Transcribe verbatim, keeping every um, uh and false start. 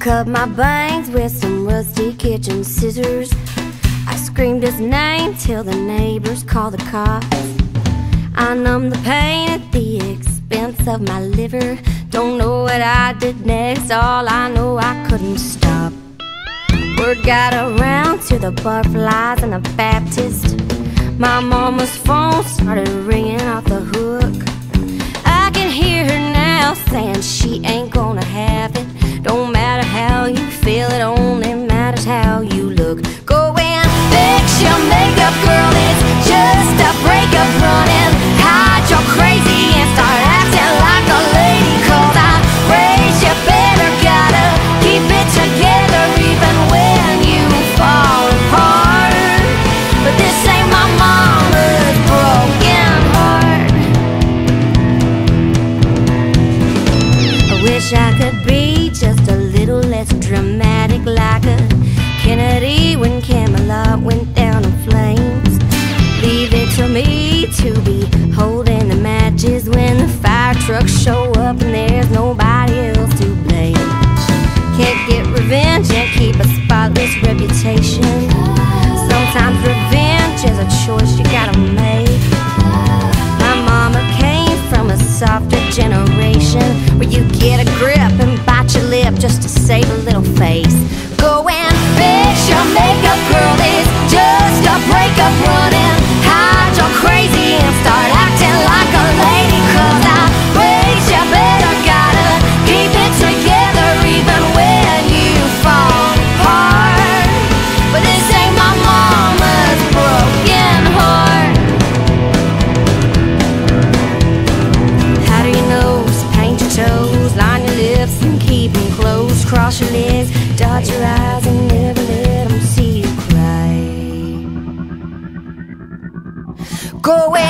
cut my bangs with some rusty kitchen scissors. I screamed his name till the neighbors called the cops. I numbed the pain at the expense of my liver. Don't know what I did next, all I know I couldn't stop. Word got around to the butterflies and the Baptist. My mama's phone started ringing off the hook. I can hear her now saying she ain't gonna have it. Don't matter how you feel, it only matters how you look. Go and fix your makeup, girl, it's just a breakup running. Hide your crazy and start acting like a lady, 'cause I raised you better, gotta keep it together even when you fall apart. But this ain't my mama's broken heart. I wish I could be just a little less dramatic, like a Kennedy when Camelot went down in flames. Leave it to me to be holding the matches when the fire trucks show up and there's nobody else to blame. Can't get revenge and keep a spotless reputation. Sometimes revenge is a choice you gotta make. My mama came from a softer generation where you get a grip and bite your lip just to save a little face. Go and fix your makeup, girl, it's just a breakup running. Hide your crazy and start acting like a lady, 'cause I raised you better, gotta keep it together even when you fall apart. But this ain't my mama's broken heart. Powder your nose, paint your toes, line your lips and keep them closed, cross your legs, dodge your eyes and never let them see you cry. Go away.